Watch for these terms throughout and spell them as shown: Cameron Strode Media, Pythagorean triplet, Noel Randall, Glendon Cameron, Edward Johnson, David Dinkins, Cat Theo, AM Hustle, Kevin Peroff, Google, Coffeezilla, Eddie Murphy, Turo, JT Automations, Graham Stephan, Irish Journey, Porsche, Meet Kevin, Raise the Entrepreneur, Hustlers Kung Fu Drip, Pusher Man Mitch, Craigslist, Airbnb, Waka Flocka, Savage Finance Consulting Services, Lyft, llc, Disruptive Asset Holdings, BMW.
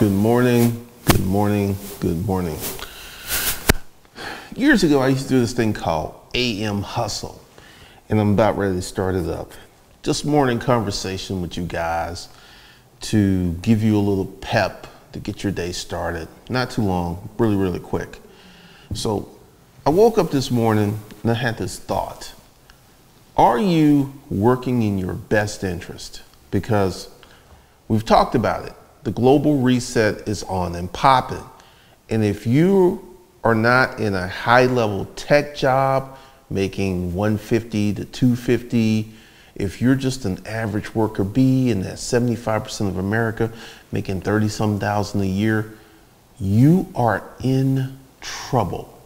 Good morning, good morning, good morning. Years ago, I used to do this thing called AM Hustle, and I'm about ready to start it up. Just morning conversation with you guys to give you a little pep to get your day started. Not too long, really, really quick. So I woke up this morning and I had this thought. Are you working in your best interest? Because we've talked about it. The global reset is on and popping. And if you are not in a high level tech job, making 150 to 250, if you're just an average worker bee and that 75% of America making 30 some thousand a year, you are in trouble.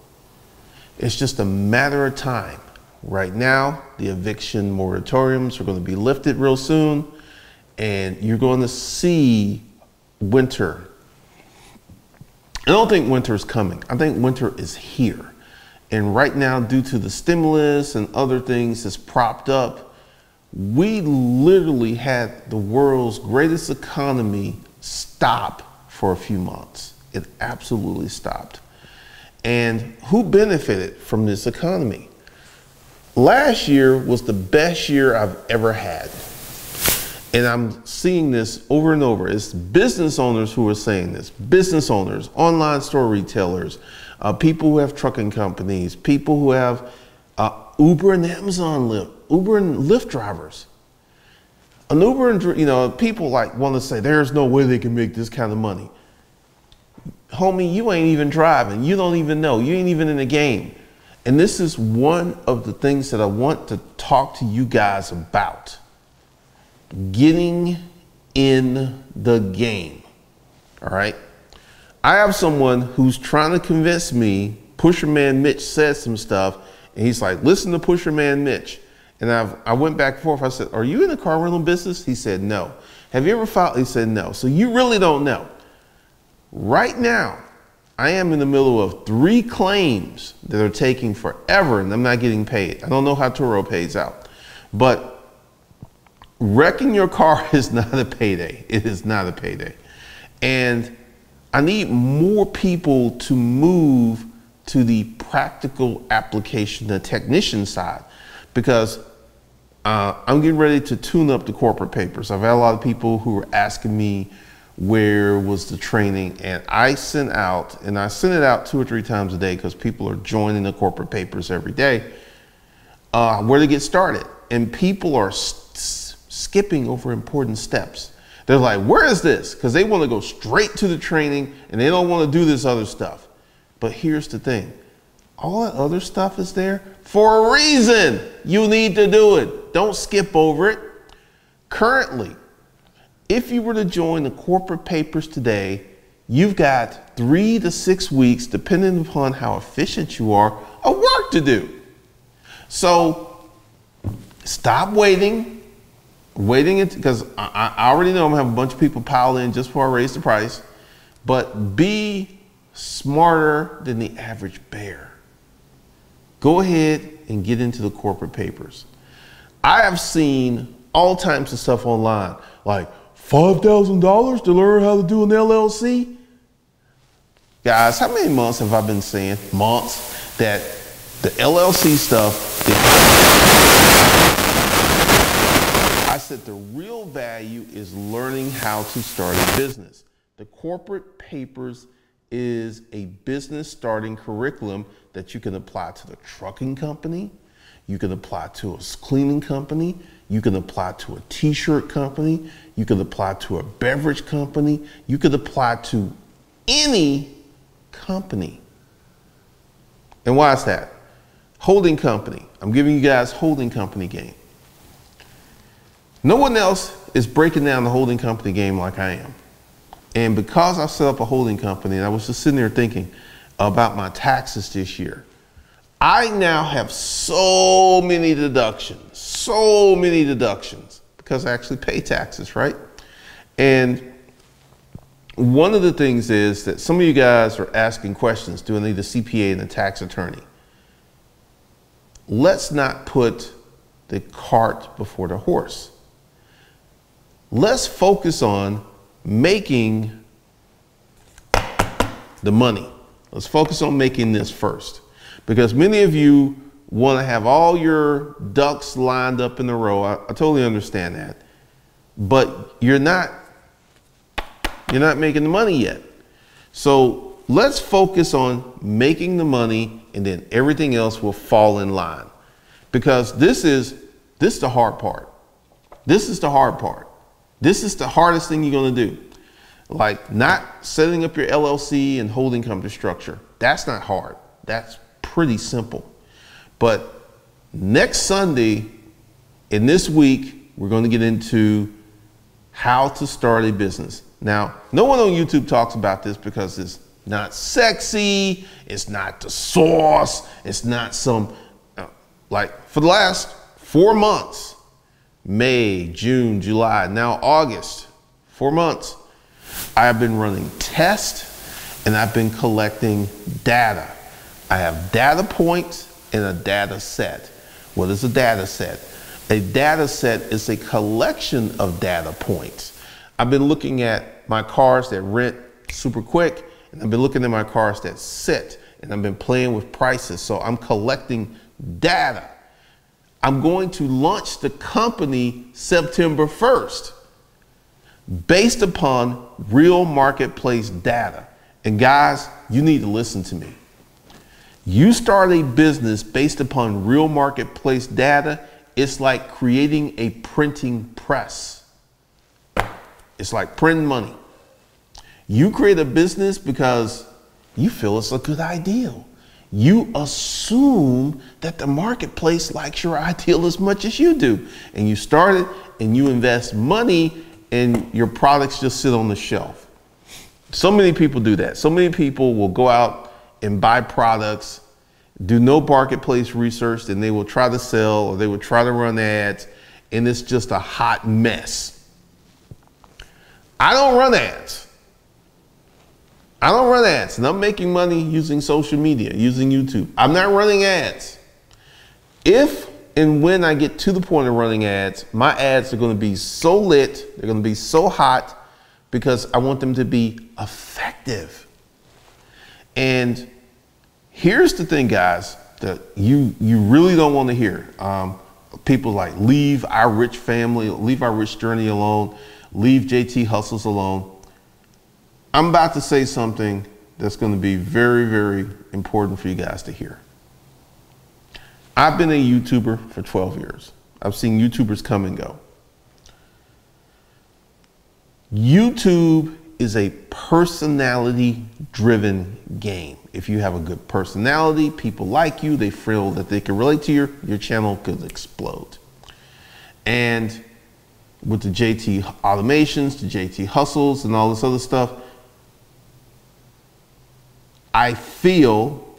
It's just a matter of time. Right now, the eviction moratoriums are going to be lifted real soon, and you're going to see winter. I don't think winter is coming. I think winter is here. And right now, due to the stimulus and other things that's propped up, we literally had the world's greatest economy stop for a few months. It absolutely stopped. And who benefited from this economy? Last year was the best year I've ever had. And I'm seeing this over and over. It's business owners who are saying this. Business owners, online store retailers, people who have trucking companies, people who have Uber and Amazon Lyft, Uber and Lyft drivers. An Uber and, you know, people like want to say, there's no way they can make this kind of money. Homie, you ain't even driving. You don't even know. You ain't even in the game. And this is one of the things that I want to talk to you guys about. Getting in the game. All right. I have someone who's trying to convince me. Pusher Man Mitch said some stuff, and he's like, listen to Pusher Man Mitch. And I went back and forth. I said, are you in the car rental business? He said, no. Have you ever filed? He said, no. So you really don't know. Right now, I am in the middle of 3 claims that are taking forever, and I'm not getting paid. I don't know how Turo pays out, but wrecking your car is not a payday. It is not a payday. And I need more people to move to the practical application, the technician side, because I'm getting ready to tune up the corporate papers. I've had a lot of people who were asking me, where was the training? And I sent it out 2 or 3 times a day because people are joining the corporate papers every day, where to get started. And people are skipping over important steps. They're like, where is this? Because they want to go straight to the training and they don't want to do this other stuff. But here's the thing. All that other stuff is there for a reason. You need to do it. Don't skip over it. Currently, if you were to join the corporate papers today, you've got 3 to 6 weeks, depending upon how efficient you are, of work to do. So stop waiting, because I already know I'm going to have a bunch of people pile in just before I raise the price, but be smarter than the average bear. Go ahead and get into the corporate papers. I have seen all types of stuff online, like $5,000 to learn how to do an LLC. Guys, how many months have I been saying, months, that the LLC stuff, I said the real value is learning how to start a business. The corporate papers is a business starting curriculum that you can apply to the trucking company. You can apply to a cleaning company. You can apply to a t-shirt company. You can apply to a beverage company. You could apply to any company. And why is that? Holding company. I'm giving you guys holding company game. No one else is breaking down the holding company game like I am. And because I set up a holding company, and I was just sitting there thinking about my taxes this year, I now have so many deductions, because I actually pay taxes, right? And one of the things is that some of you guys are asking questions, do I need a CPA and a tax attorney? Let's not put the cart before the horse. Let's focus on making the money. Let's focus on making this first, because many of you want to have all your ducks lined up in a row. I totally understand that, but you're not making the money yet. So let's focus on making the money, and then everything else will fall in line, because this is the hard part. This is the hard part. This is the hardest thing you're going to do. Like not setting up your LLC and holding company structure. That's not hard. That's pretty simple. But next Sunday and this week, we're going to get into how to start a business. Now, no one on YouTube talks about this because it's not sexy. It's not the sauce. It's not some, like for the last 4 months, May, June, July, now August, 4 months, I've been running tests and I've been collecting data. I have data points and a data set. What is a data set? A data set is a collection of data points. I've been looking at my cars that rent super quick, and I've been looking at my cars that sit, and I've been playing with prices. So I'm collecting data. I'm going to launch the company September 1st based upon real marketplace data. And guys, you need to listen to me. You start a business based upon real marketplace data, it's like creating a printing press. It's like printing money. You create a business because you feel it's a good idea. You assume that the marketplace likes your ideal as much as you do. And you start it and you invest money and your products just sit on the shelf. So many people do that. So many people will go out and buy products, do no marketplace research, then they will try to sell or they will try to run ads, and it's just a hot mess. I don't run ads. I don't run ads, and I'm making money using social media, using YouTube. I'm not running ads. If and when I get to the point of running ads, my ads are going to be so lit, they're going to be so hot, because I want them to be effective. And here's the thing, guys, that you really don't want to hear. People like, leave our rich family, leave our rich journey alone, leave JT Hustles alone. I'm about to say something that's going to be very, very important for you guys to hear. I've been a YouTuber for 12 years. I've seen YouTubers come and go. YouTube is a personality-driven game. If you have a good personality, people like you, they feel that they can relate to your channel could explode. And with the JT Automations, the JT Hustles, and all this other stuff, I feel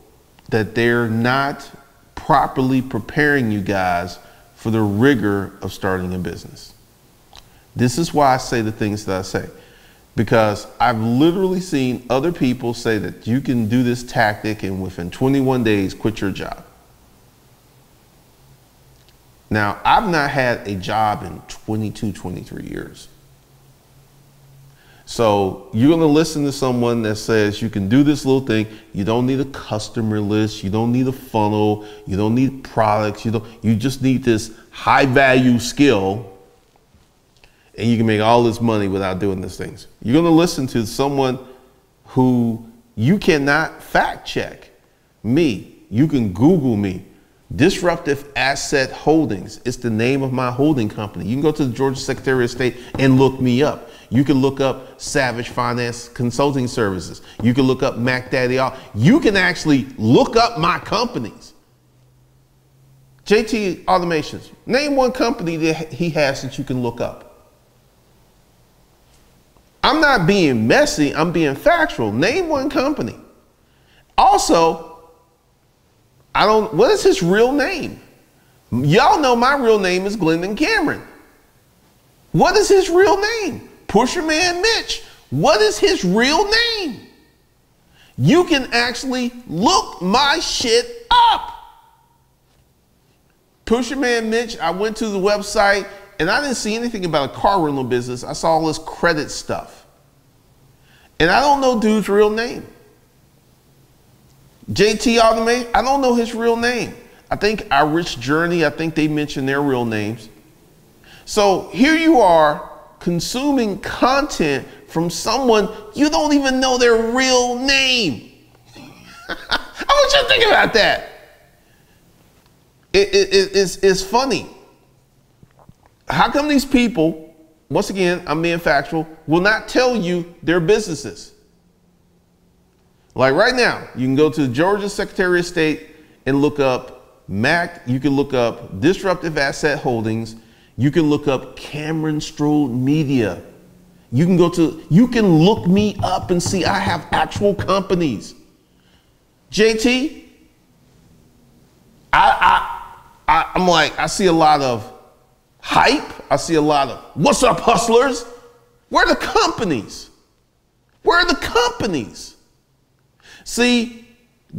that they're not properly preparing you guys for the rigor of starting a business. This is why I say the things that I say, because I've literally seen other people say that you can do this tactic and within 21 days, quit your job. Now, I've not had a job in 22, 23 years. So you're going to listen to someone that says you can do this little thing. You don't need a customer list. You don't need a funnel. You don't need products. You just need this high value skill, and you can make all this money without doing these things. You're going to listen to someone who you cannot fact check. Me, you can Google me. Disruptive Asset Holdings. It's the name of my holding company. You can go to the Georgia Secretary of State and look me up. You can look up Savage Finance Consulting Services. You can look up Mac Daddy. You can actually look up my companies. JT Automations. Name one company that he has that you can look up. I'm not being messy. I'm being factual. Name one company. Also, what is his real name? Y'all know my real name is Glendon Cameron. What is his real name? Pusher Man Mitch. What is his real name? You can actually look my shit up. Pusher Man Mitch, I went to the website and I didn't see anything about a car rental business. I saw all this credit stuff. And I don't know dude's real name. JT Automations, I don't know his real name. I think Irish Journey, I think they mentioned their real names. So here you are consuming content from someone you don't even know their real name. I want you to think about that. It's funny. How come these people, once again, I'm being factual, will not tell you their businesses? Like right now, you can go to the Georgia Secretary of State and look up MAC. You can look up Disruptive Asset Holdings. You can look up Cameron Strode Media. You can go to, you can look me up and see I have actual companies. JT, I'm like, I see a lot of hype. I see a lot of, what's up, hustlers? Where are the companies? Where are the companies? See,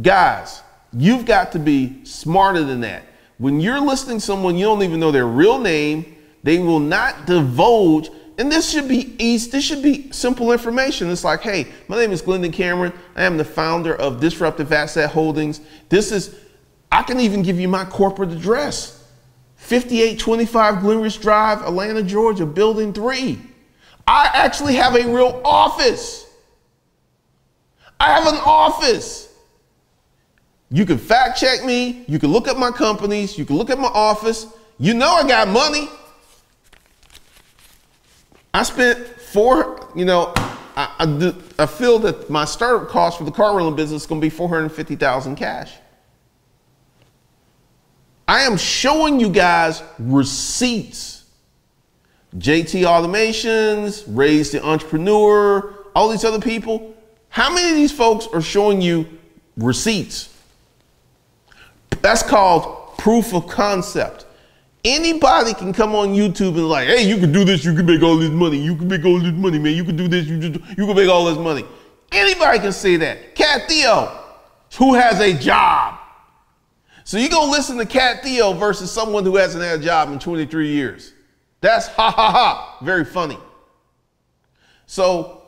guys, you've got to be smarter than that. When you're listing someone, you don't even know their real name. They will not divulge. And this should be easy. This should be simple information. It's like, hey, my name is Glendon Cameron. I am the founder of Disruptive Asset Holdings. This is, I can even give you my corporate address. 5825 Glenridge Drive, Atlanta, Georgia, Building 3. I actually have a real office. I have an office. You can fact check me. You can look at my companies. You can look at my office. You know I got money. I spent I feel that my startup cost for the car rental business is going to be $450,000 cash. I am showing you guys receipts. JT Automations, Raise the Entrepreneur, all these other people. How many of these folks are showing you receipts? That's called proof of concept. Anybody can come on YouTube and like, hey, you can do this, you can make all this money, you can make all this money, man, you can do this, you can make all this money. Anybody can say that. Cat Theo, who has a job. So you go listen to Cat Theo versus someone who hasn't had a job in 23 years. That's ha ha ha, very funny. So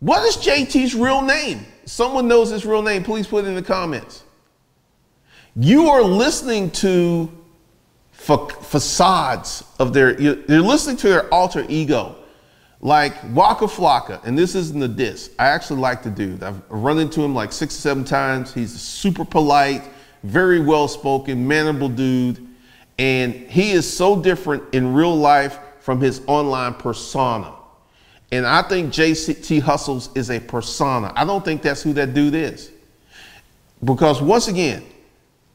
what is JT's real name? If someone knows his real name, please put it in the comments. You are listening to facades of their, they're listening to their alter ego. Like Waka Flocka, and this isn't a diss. I actually like the dude. I've run into him like 6 or 7 times. He's super polite, very well-spoken, mannerable dude. And he is so different in real life from his online persona. And I think JT Hustles is a persona. I don't think that's who that dude is. Because once again,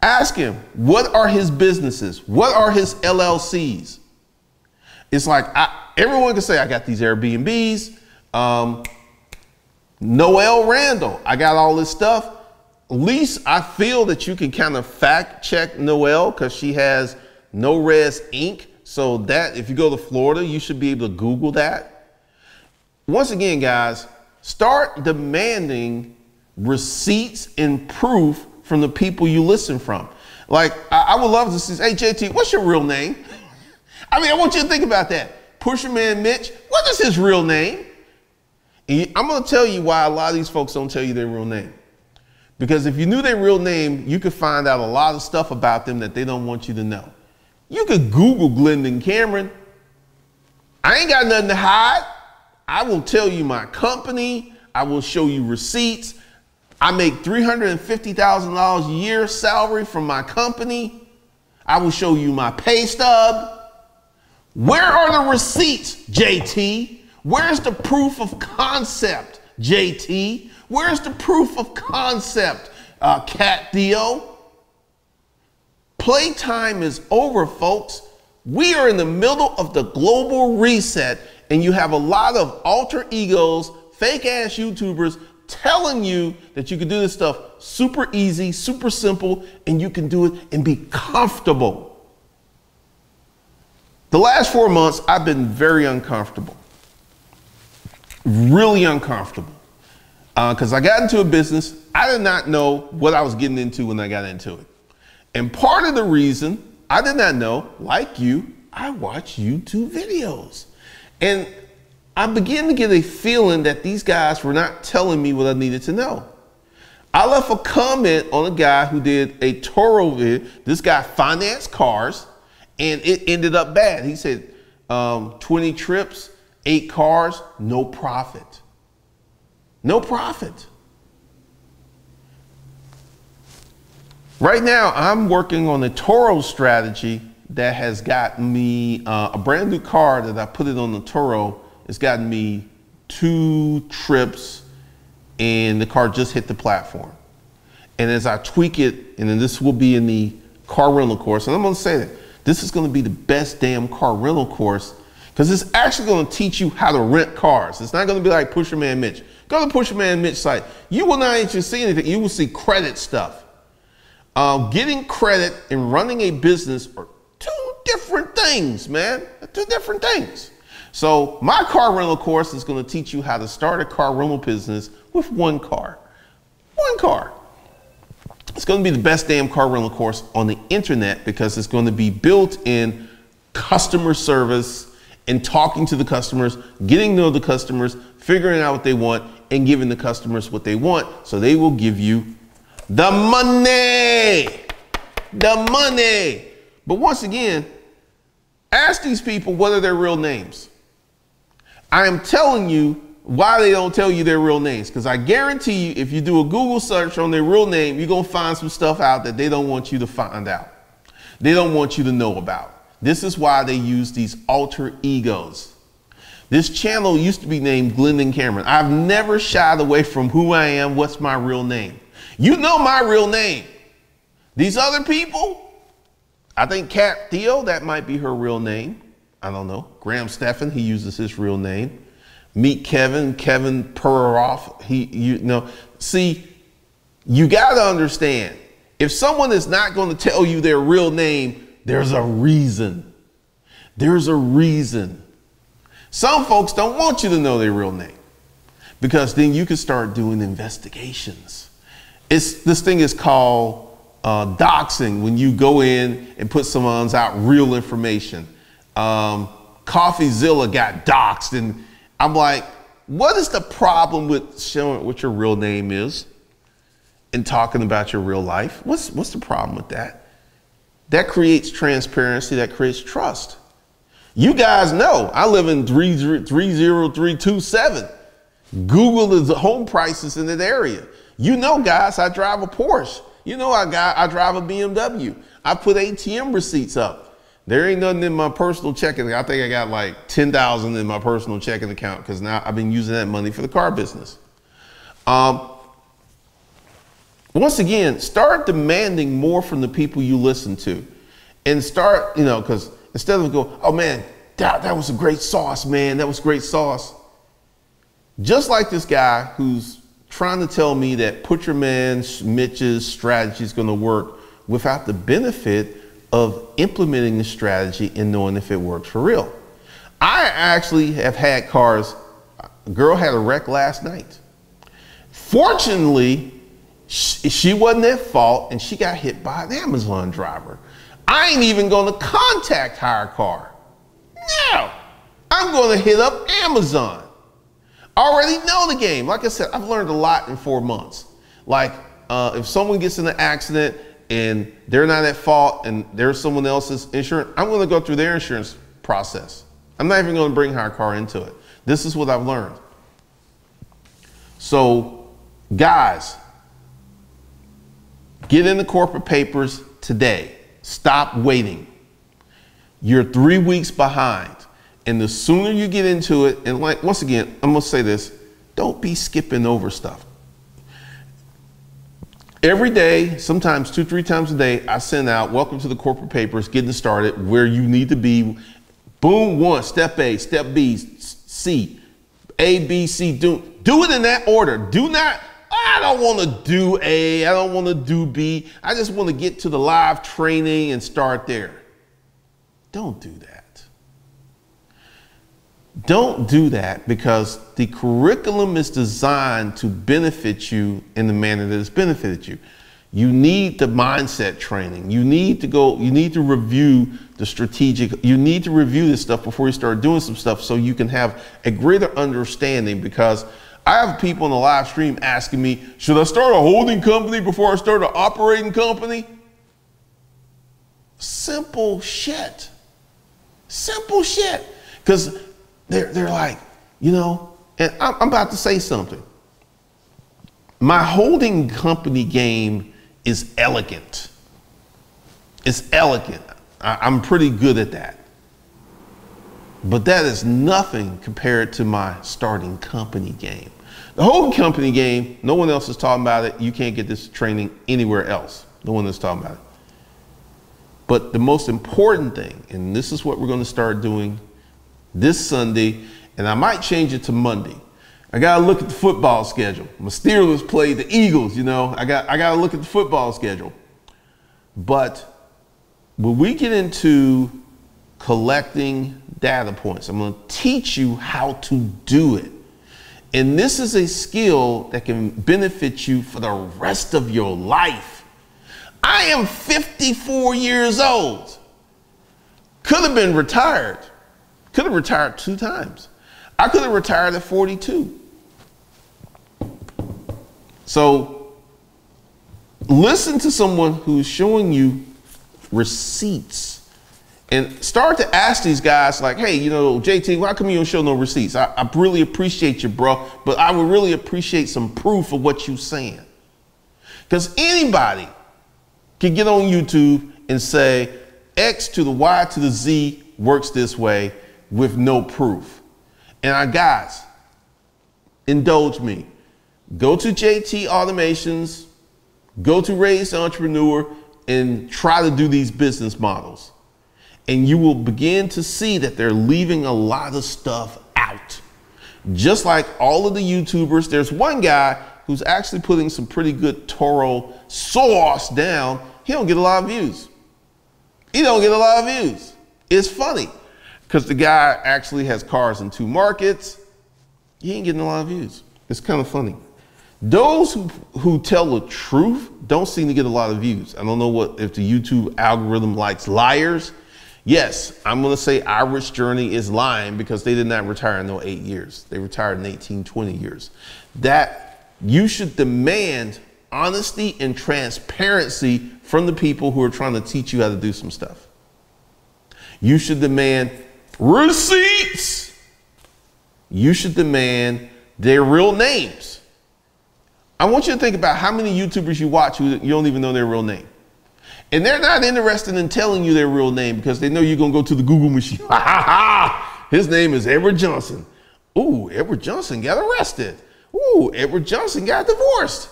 ask him, what are his businesses? What are his LLCs? It's like, everyone can say, I got these Airbnbs. Noel Randall, I got all this stuff. At least I feel that you can kind of fact check Noel because she has No Res Inc. So that, if you go to Florida, you should be able to Google that. Once again, guys, start demanding receipts and proof from the people you listen from. Like, I would love to see, hey, JT, what's your real name? I mean, I want you to think about that. Pusher Man Mitch, what is his real name? And I'm gonna tell you why a lot of these folks don't tell you their real name. Because if you knew their real name, you could find out a lot of stuff about them that they don't want you to know. You could Google Glendon Cameron. I ain't got nothing to hide. I will tell you my company. I will show you receipts. I make $350,000 a year salary from my company. I will show you my pay stub. Where are the receipts, JT? Where's the proof of concept, JT? Where's the proof of concept, Cat Theo? Playtime is over, folks. We are in the middle of the global reset, and you have a lot of alter egos, fake-ass YouTubers, telling you that you can do this stuff super easy, super simple, and you can do it and be comfortable. The last 4 months, I've been very uncomfortable, really uncomfortable, because I got into a business. I did not know what I was getting into when I got into it. And part of the reason I did not know, like you, I watch YouTube videos. And I began to get a feeling that these guys were not telling me what I needed to know. I left a comment on a guy who did a Turo vid. This guy financed cars and it ended up bad. He said 20 trips, 8 cars, no profit. No profit. Right now, I'm working on a Turo strategy that has gotten me a brand new car that I put it on the Turo. It's gotten me 2 trips and the car just hit the platform. And as I tweak it, and then this will be in the car rental course, and I'm gonna say that this is gonna be the best damn car rental course because it's actually gonna teach you how to rent cars. It's not gonna be like Pusher Man Mitch. Go to the Pusher Man Mitch site. You will not even see anything. You will see credit stuff. Getting credit and running a business are 2 different things, man. 2 different things. So my car rental course is going to teach you how to start a car rental business with 1 car. 1 car. It's going to be the best damn car rental course on the internet because it's going to be built in customer service and talking to the customers, getting to know the customers, figuring out what they want, and giving the customers what they want so they will give you the money. The money. But once again, ask these people what are their real names. I am telling you why they don't tell you their real names, because I guarantee you if you do a Google search on their real name, you're going to find some stuff out that they don't want you to find out. They don't want you to know about. This is why they use these alter egos. This channel used to be named Glendon Cameron. I've never shied away from who I am, what's my real name. You know my real name. These other people, I think Cat Theo, that might be her real name. I don't know. Graham Stephan, he uses his real name. Meet Kevin, Kevin Peroff. You know, see, you got to understand, if someone is not going to tell you their real name, there's a reason. There's a reason. Some folks don't want you to know their real name because then you can start doing investigations. This thing is called doxing, when you go in and put someone's out real information. Coffeezilla got doxed, and I'm like, what is the problem with showing what your real name is and talking about your real life? What's the problem with that? That creates transparency, that creates trust. You guys know I live in 30327. Google is the home prices in that area. You know, guys, I drive a Porsche. You know, I drive a BMW. I put ATM receipts up. There ain't nothing in my personal checking. I think I got like 10,000 in my personal checking account because now I've been using that money for the car business. Once again, start demanding more from the people you listen to, and start, you know, because instead of going, oh man, that was a great sauce, man. That was great sauce. Just like this guy who's trying to tell me that Pusher Man Mitch's strategy is going to work without the benefit of implementing the strategy and knowing if it works for real. I actually have had cars. A girl had a wreck last night. Fortunately, she wasn't at fault and she got hit by an Amazon driver. I ain't even going to contact Hire Car. No, I'm going to hit up Amazon. Already know the game. Like I said, I've learned a lot in 4 months. Like if someone gets in an accident and they're not at fault and there's someone else's insurance, I'm going to go through their insurance process. I'm not even going to bring Hire Car into it. This is what I've learned. So guys, get in the corporate papers today. Stop waiting. You're 3 weeks behind. And the sooner you get into it, and like, once again, I'm gonna say this, don't be skipping over stuff. Every day, sometimes 2, 3 times a day, I send out, welcome to the corporate papers, getting started, where you need to be. Boom, 1, step A, step B, C, A, B, C, do it in that order. Do not, I don't wanna do A, I don't wanna do B. I just wanna get to the live training and start there. Don't do that. Don't do that, because the curriculum is designed to benefit you in the manner that it's benefited you. You need the mindset training. You need to go, you need to review the strategic, you need to review this stuff before you start doing some stuff so you can have a greater understanding, because I have people in the live stream asking me, should I start a holding company before I start an operating company? Simple shit. Simple shit. Because they're like, you know, and I'm about to say something. My holding company game is elegant. It's elegant. I'm pretty good at that. But that is nothing compared to my starting company game. The whole company game, no one else is talking about it. You can't get this training anywhere else. No one is talking about it. But the most important thing, and this is what we're going to start doing this Sunday, and I might change it to Monday. I got to look at the football schedule. My Steelers play the Eagles, you know. I got to look at the football schedule. But when we get into collecting data points, I'm going to teach you how to do it. And this is a skill that can benefit you for the rest of your life. I am 54 years old. Could have been retired. Could have retired 2 times. I could have retired at 42. So listen to someone who's showing you receipts. And start to ask these guys like, hey, you know, JT, why come you don't show no receipts? I really appreciate you, bro, but I would really appreciate some proof of what you're saying. Because anybody can get on YouTube and say X to the Y to the Z works this way with no proof. And our guys, indulge me. Go to JT Automations, go to Raise the Entrepreneur, and try to do these business models. And you will begin to see that they're leaving a lot of stuff out. Just like all of the YouTubers, there's one guy who's actually putting some pretty good Turo sauce down. He don't get a lot of views. He don't get a lot of views. It's funny because the guy actually has cars in 2 markets. He ain't getting a lot of views. It's kind of funny. Those who tell the truth don't seem to get a lot of views. I don't know what if the YouTube algorithm likes liars. Yes, I'm going to say Irish Journey is lying because they did not retire in no 8 years. They retired in 18, 20 years. That you should demand honesty and transparency from the people who are trying to teach you how to do some stuff. You should demand receipts. You should demand their real names. I want you to think about how many YouTubers you watch who you don't even know their real name. And they're not interested in telling you their real name because they know you're going to go to the Google machine. Ha ha ha! His name is Edward Johnson. Ooh, Edward Johnson got arrested. Ooh, Edward Johnson got divorced.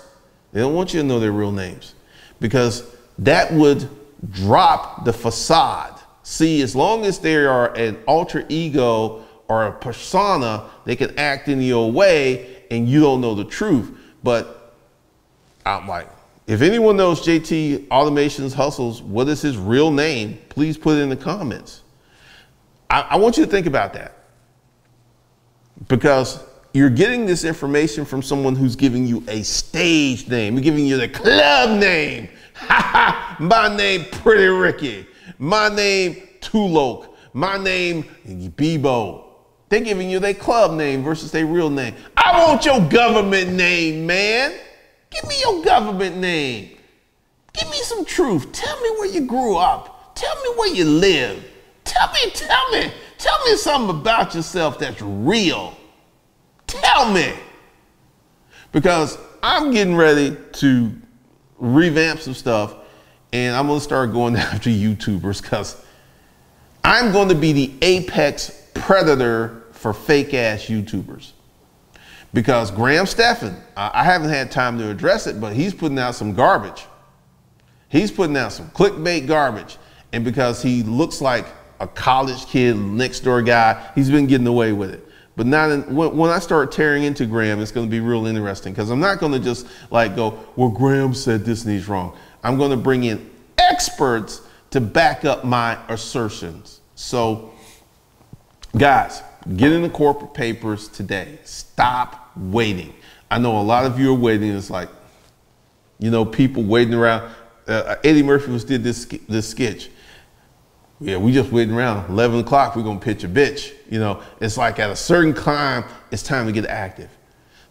They don't want you to know their real names because that would drop the facade. See, as long as they are an alter ego or a persona, they can act in your way and you don't know the truth. But I'm like, if anyone knows JT Automations Hustles, what is his real name? Please put it in the comments. I want you to think about that because you're getting this information from someone who's giving you a stage name. We're giving you the club name. Ha ha, my name Pretty Ricky. My name Tulok. My name Bebo. They're giving you their club name versus their real name. I want your government name, man. Give me your government name. Give me some truth. Tell me where you grew up. Tell me where you live. Tell me something about yourself that's real. Tell me. Because I'm getting ready to revamp some stuff and I'm going to start going after YouTubers because I'm going to be the apex predator for fake ass YouTubers. Because Graham Stephan, I haven't had time to address it, but he's putting out some garbage. He's putting out some clickbait garbage. And because he looks like a college kid, next door guy, he's been getting away with it. But not in, when I start tearing into Graham, it's going to be real interesting because I'm not going to just like go, well, Graham said this and he's wrong. I'm going to bring in experts to back up my assertions. So guys, get in the corporate papers today. Stop waiting. I know a lot of you are waiting. It's like, you know, people waiting around. Eddie Murphy did this sketch. Yeah, we just waiting around. 11 o'clock, we're going to pitch a bitch. You know, it's like at a certain time, it's time to get active.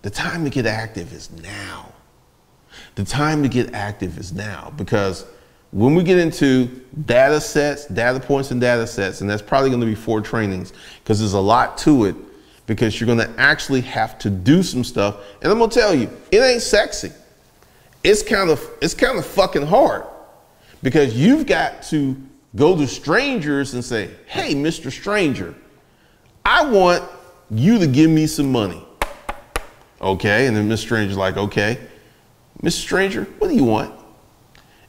The time to get active is now. The time to get active is now, because when we get into data sets, data points and data sets, and that's probably going to be 4 trainings, because there's a lot to it, because you're going to actually have to do some stuff. And I'm going to tell you, it ain't sexy. It's kind of fucking hard, because you've got to go to strangers and say, hey, Mr. Stranger, I want you to give me some money. Okay. And then Mr. Stranger's like, okay, Mr. Stranger, what do you want?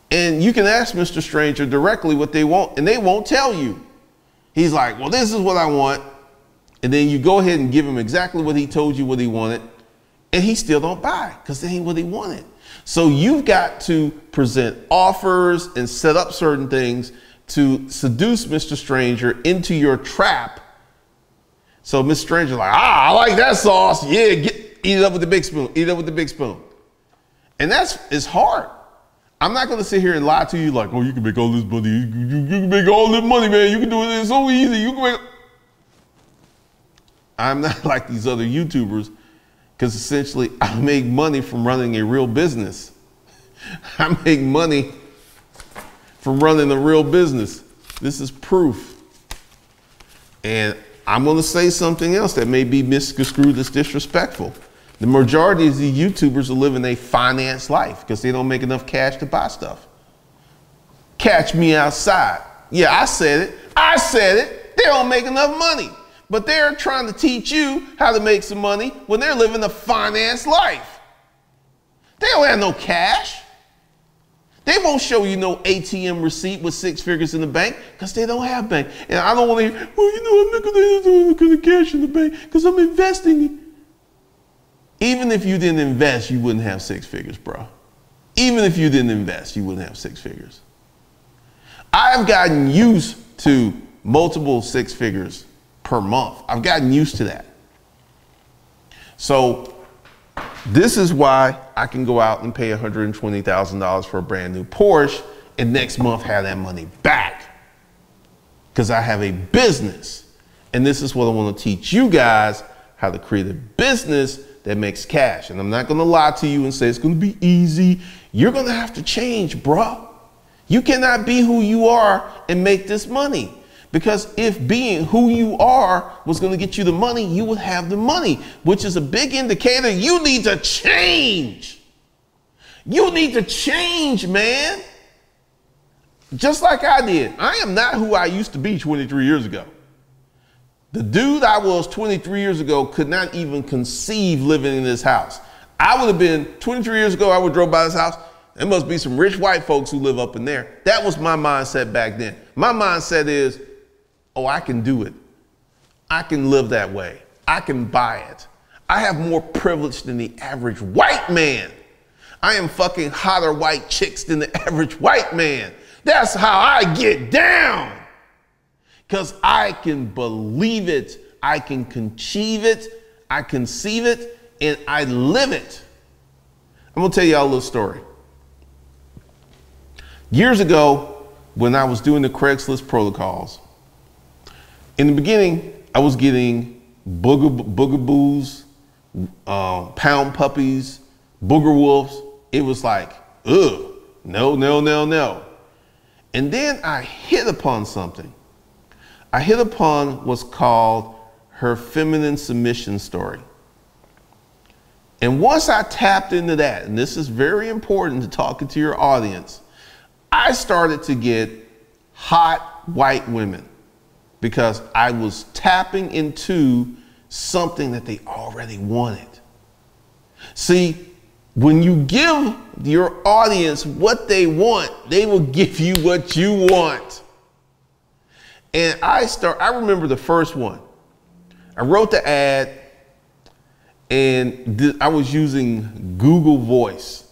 And you can ask Mr. Stranger directly what they want, and they won't tell you. He's like, well, this is what I want. And then you go ahead and give him exactly what he told you what he wanted, and he still don't buy, because they ain't what he wanted. So you've got to present offers and set up certain things to seduce Mr. Stranger into your trap. So Mr. Stranger's like, ah, I like that sauce. Yeah, eat it up with the big spoon. Eat it up with the big spoon. And it's hard. I'm not going to sit here and lie to you like, oh, you can make all this money. You can make all this money, man. You can do it. It's so easy. You can make. I'm not like these other YouTubers, because essentially I make money from running a real business. I make money from running a real business. This is proof. And I'm going to say something else that may be misconstrued as disrespectful. The majority of these YouTubers are living a finance life because they don't make enough cash to buy stuff. Catch me outside. Yeah, I said it. I said it. They don't make enough money. But they're trying to teach you how to make some money when they're living a finance life. They don't have no cash. They won't show you no ATM receipt with 6 figures in the bank because they don't have bank. And I don't want to hear, well, you know, I'm not going to cash in the bank because I'm investing. Even if you didn't invest, you wouldn't have 6 figures, bro. Even if you didn't invest, you wouldn't have 6 figures. I've gotten used to multiple 6 figures per month. I've gotten used to that. So this is why I can go out and pay $120,000 for a brand new Porsche and next month have that money back, because I have a business. And this is what I want to teach you guys, how to create a business that makes cash. And I'm not going to lie to you and say it's going to be easy. You're going to have to change, bro. You cannot be who you are and make this money. Because if being who you are was going to get you the money, you would have the money, which is a big indicator you need to change. You need to change, man. Just like I did. I am not who I used to be 23 years ago. The dude I was 23 years ago could not even conceive living in this house. I would have been 23 years ago. I would drove by this house. There must be some rich white folks who live up in there. That was my mindset back then. My mindset is, oh, I can do it. I can live that way. I can buy it. I have more privilege than the average white man. I am fucking hotter white chicks than the average white man. That's how I get down. Because I can believe it. I can conceive it. I conceive it. And I live it. I'm going to tell y'all a little story. Years ago, when I was doing the Craigslist protocols, in the beginning, I was getting boogaboos, pound puppies, booger wolves. It was like, ugh, no, no, no, no. And then I hit upon something. I hit upon what's called her feminine submission story. And once I tapped into that, and this is very important to talking to your audience, I started to get hot white women, because I was tapping into something that they already wanted. See, when you give your audience what they want, they will give you what you want. And I remember the first one. I wrote the ad, and I was using Google Voice.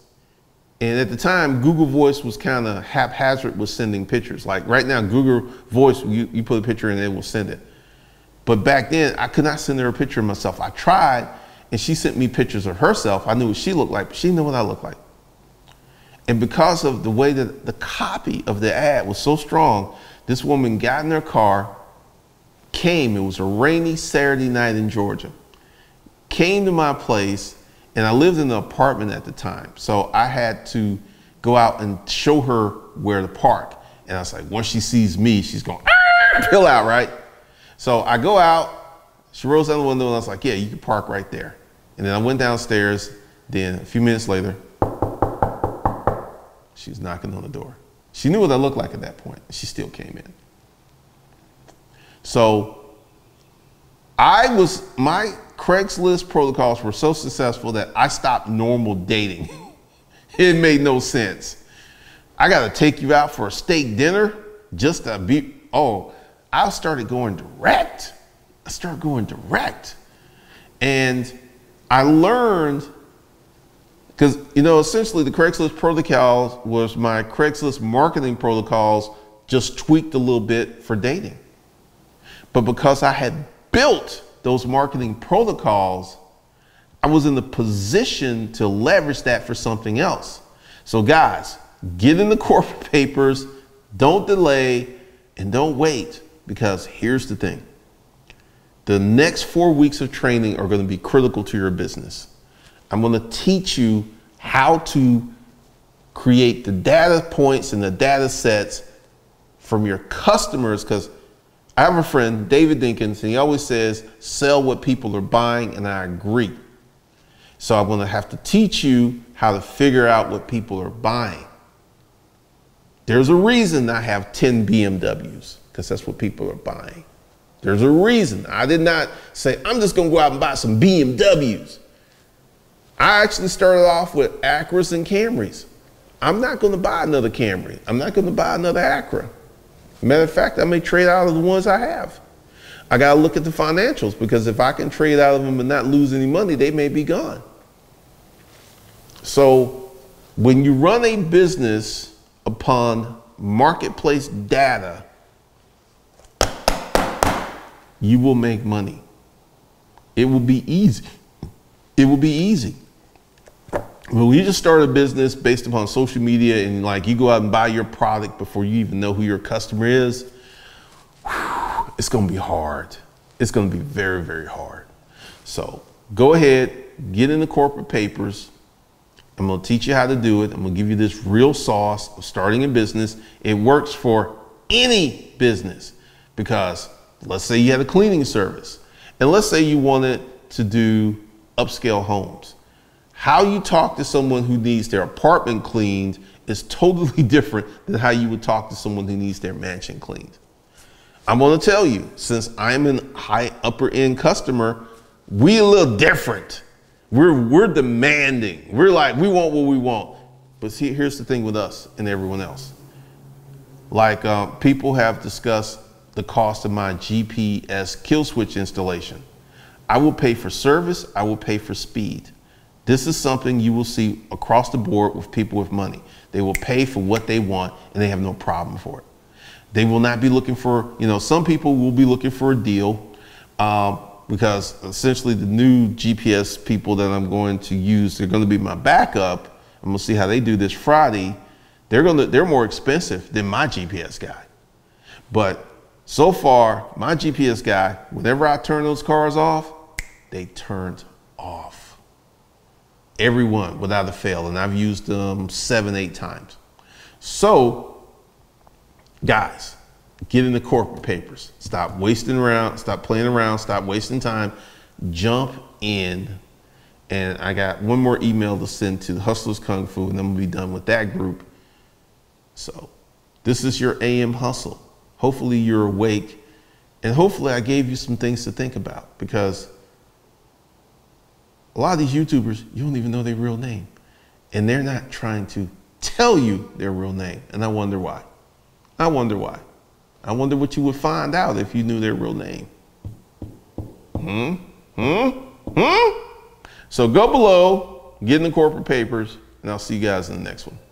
And at the time, Google Voice was kind of haphazard with sending pictures. Like right now, Google Voice, you put a picture in, it will send it. But back then, I could not send her a picture of myself. I tried, and she sent me pictures of herself. I knew what she looked like, but she knew what I looked like. And because of the way that the copy of the ad was so strong, this woman got in her car, came, it was a rainy Saturday night in Georgia, came to my place, And I lived in an apartment at the time. So I had to go out and show her where to park. And I was like, once she sees me, she's going, peel out, right? So I go out, she rolls down the window and I was like, yeah, you can park right there. And then I went downstairs. Then a few minutes later, she was knocking on the door. She knew what I looked like at that point. She still came in. So I was, my Craigslist protocols were so successful that I stopped normal dating. It made no sense. I got to take you out for a steak dinner just to be, oh, I started going direct. I started going direct. And I learned, because, you know, essentially the Craigslist protocols was my Craigslist marketing protocols just tweaked a little bit for dating. But because I had built those marketing protocols, I was in the position to leverage that for something else. So guys, get in the corporate papers, don't delay, and don't wait, because here's the thing. The next 4 weeks of training are going to be critical to your business. I'm going to teach you how to create the data points and the data sets from your customers, because I have a friend, David Dinkins, and he always says, sell what people are buying, and I agree. So I'm going to have to teach you how to figure out what people are buying. There's a reason I have 10 BMWs, because that's what people are buying. There's a reason. I did not say, I'm just going to go out and buy some BMWs. I actually started off with Acras and Camrys. I'm not going to buy another Camry. I'm not going to buy another Acura. Matter of fact, I may trade out of the ones I have. I got to look at the financials, because if I can trade out of them and not lose any money, they may be gone. So when you run a business upon marketplace data, you will make money. It will be easy. It will be easy. When you just start a business based upon social media and like you go out and buy your product before you even know who your customer is, it's going to be hard. It's going to be very, very hard. So go ahead, get in the corporate papers. I'm going to teach you how to do it. I'm going to give you this real sauce of starting a business. It works for any business, because let's say you had a cleaning service and let's say you wanted to do upscale homes. How you talk to someone who needs their apartment cleaned is totally different than how you would talk to someone who needs their mansion cleaned. I'm going to tell you, since I'm a high upper end customer, we a little different. We're demanding. We're like, we want what we want. But see, here's the thing with us and everyone else. Like people have discussed the cost of my GPS kill switch installation. I will pay for service. I will pay for speed. This is something you will see across the board with people with money. They will pay for what they want and they have no problem for it. They will not be looking for, you know, some people will be looking for a deal because essentially the new GPS people that I'm going to use, they're going to be my backup. I'm going to see how they do this Friday. They're more expensive than my GPS guy. But so far, my GPS guy, whenever I turn those cars off, they turned off. Everyone without a fail, and I've used them 7, 8 times. So guys, get in the corporate papers. Stop wasting around, stop playing around, stop wasting time. Jump in. And I got one more email to send to Hustlers Kung Fu, and I'm gonna be done with that group. So this is your AM Hustle. Hopefully you're awake, and hopefully I gave you some things to think about, because a lot of these YouTubers, you don't even know their real name, and they're not trying to tell you their real name. And I wonder why. I wonder why. I wonder what you would find out if you knew their real name. So go below, get in the corporate papers, and I'll see you guys in the next one.